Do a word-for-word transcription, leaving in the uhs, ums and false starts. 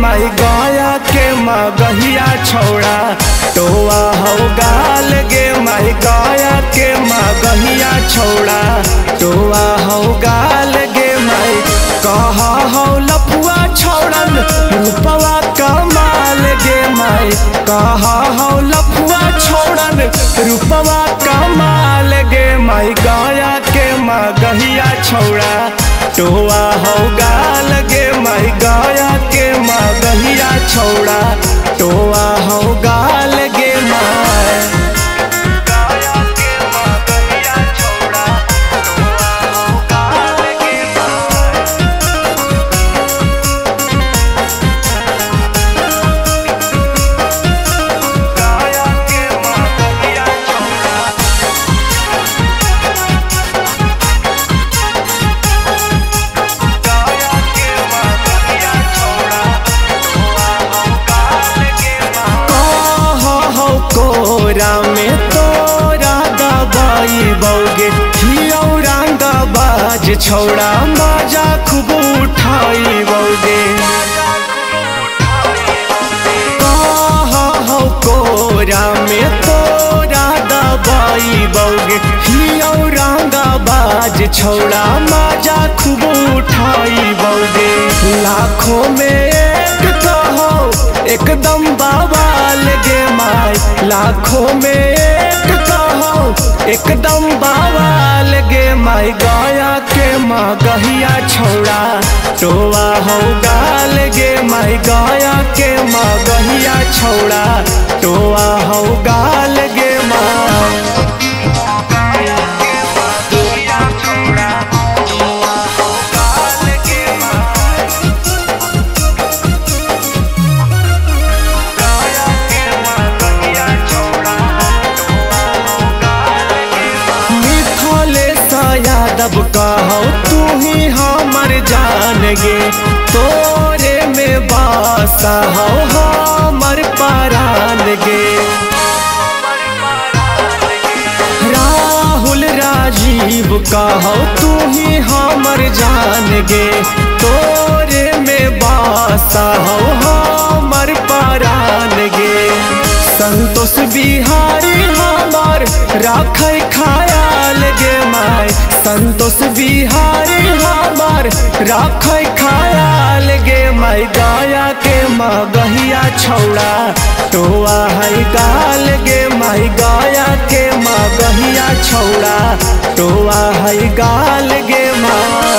माई गया के मगहिया छौड़ा टोआ हो गाल गे माई गया के मगहिया छौड़ा टोआ हो गाल गे माई कहा हो लफुआ छौड़न रूपवा कमाल गे माई कहा हो लफुआ छौड़न रूपवा कमाल गे माई गया के मगहिया छौड़ा टोआ हो गाल गे माई गया के मगहिया छौड़ा टोआ हो गाल गे माई छौड़ा मजा खूब उठाई बौगे हो कोरा में तोरा दबाई बौगे हियो रंगाबाज छौड़ा मजा खूब उठाई बौगे लाखों में एक तो हो एकदम बवाल गे माई लाखों में एक तो हो एकदम बवाल गे माई गया मगहिया छौड़ा टोआ हो गाल गे माई गया के मगहिया छौड़ा टोआ हो गाल गे माई कहो तू ही हमर जान गे तोरे में बासा हो हमर परान गे राहुल राजीव कहो तू ही हमर जान गे तोरे में बासा हो हमर परान गे संतोष बिहारी हमार राखै ख्याल गे माई संतोष बिहारी हमार राखै ख्याल गे माई गया के मगहिया छौड़ा टोआ है गाल गे माई गया के मगहिया छौड़ा टोआ है गाल गे माई